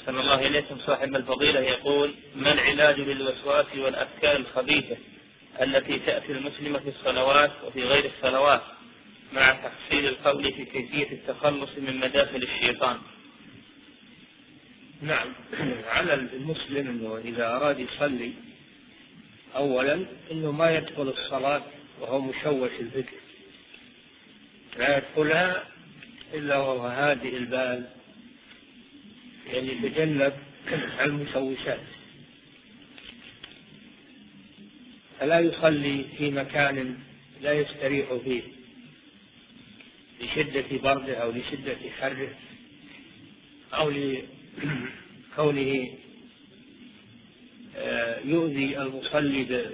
أحسن الله إليكم صاحب الفضيلة يقول: ما العلاج للوسواس والأفكار الخبيثة التي تأتي المسلمة في الصلوات وفي غير الصلوات، مع تحصيل القول في كيفية التخلص من مداخل الشيطان؟ نعم، على المسلم أنه إذا أراد يصلي أولا أنه ما يدخل الصلاة وهو مشوش الفكر، لا يدخلها إلا وهو هادئ البال، يعني يتجنب المشوشات، فلا يصلي في مكان لا يستريح فيه لشدة برده أو لشدة حره أو لكونه يؤذي المصلي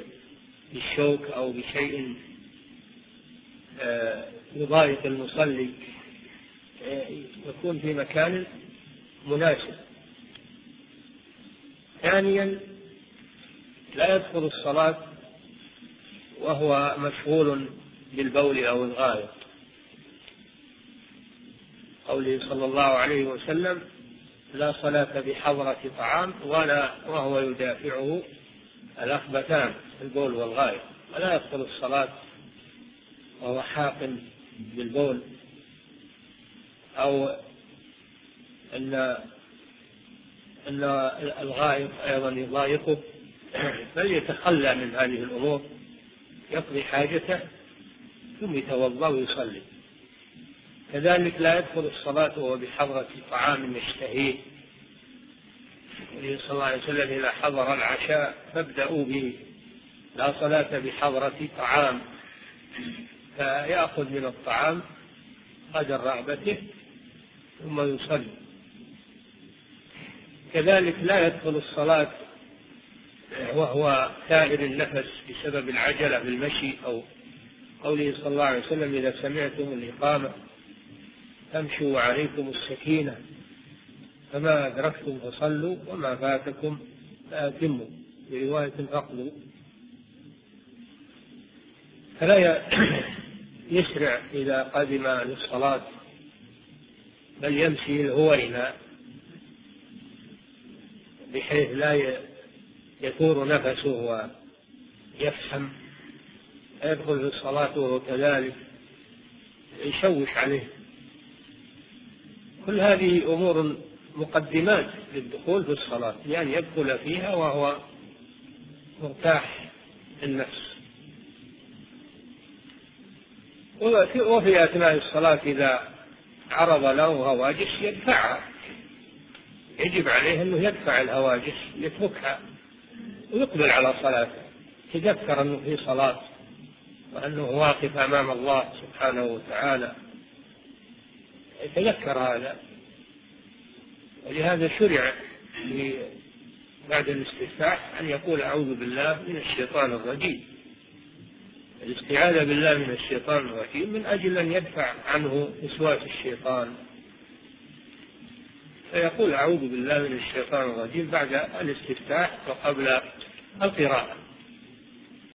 بالشوك أو بشيء يضايق المصلي، يكون في مكان مناسب. ثانيا لا يدخل الصلاة وهو مشغول بالبول أو الغائط، قوله صلى الله عليه وسلم: لا صلاة بحضرة طعام ولا وهو يدافعه الأخبثان، البول والغائط. ولا يدخل الصلاة وهو حاق بالبول، أو أن الغائب أيضا يضايقه، بل يتخلى من هذه الأمور، يقضي حاجته ثم يتوضأ ويصلي. كذلك لا يدخل الصلاة وهو بحضرة طعام يشتهيه، قال صلى الله عليه وسلم: إذا حضر العشاء فابدأوا به، لا صلاة بحضرة طعام، فيأخذ من الطعام قدر رغبته ثم يصلي. كذلك لا يدخل الصلاة وهو ثائر النفس بسبب العجلة بالمشي، أو قوله صلى الله عليه وسلم: إذا سمعتم الإقامة فامشوا عليكم السكينة، فما أدركتم فصلوا وما فاتكم فأتموا، برواية فاقضوا. فلا يسرع إذا قدم للصلاة، بل يمشي الهوينا بحيث لا يثور نفسه ويفحم، يدخل في الصلاة وهو كذلك يشوش عليه. كل هذه أمور مقدمات للدخول في الصلاة، يعني يدخل فيها وهو مرتاح النفس. وفي أثناء الصلاة إذا عرض له هواجس يدفعها، يجب عليه أنه يدفع الهواجس، يتركها ويقبل على صلاته، يتذكر أنه في صلاة وأنه واقف أمام الله سبحانه وتعالى، يتذكر هذا. ولهذا شرع بعد الاستفتاح أن يقول: أعوذ بالله من الشيطان الرجيم، الاستعاذة بالله من الشيطان الرجيم، من أجل أن يدفع عنه وسواس الشيطان، فيقول: أعوذ بالله من الشيطان الرجيم بعد الاستفتاح وقبل القراءة.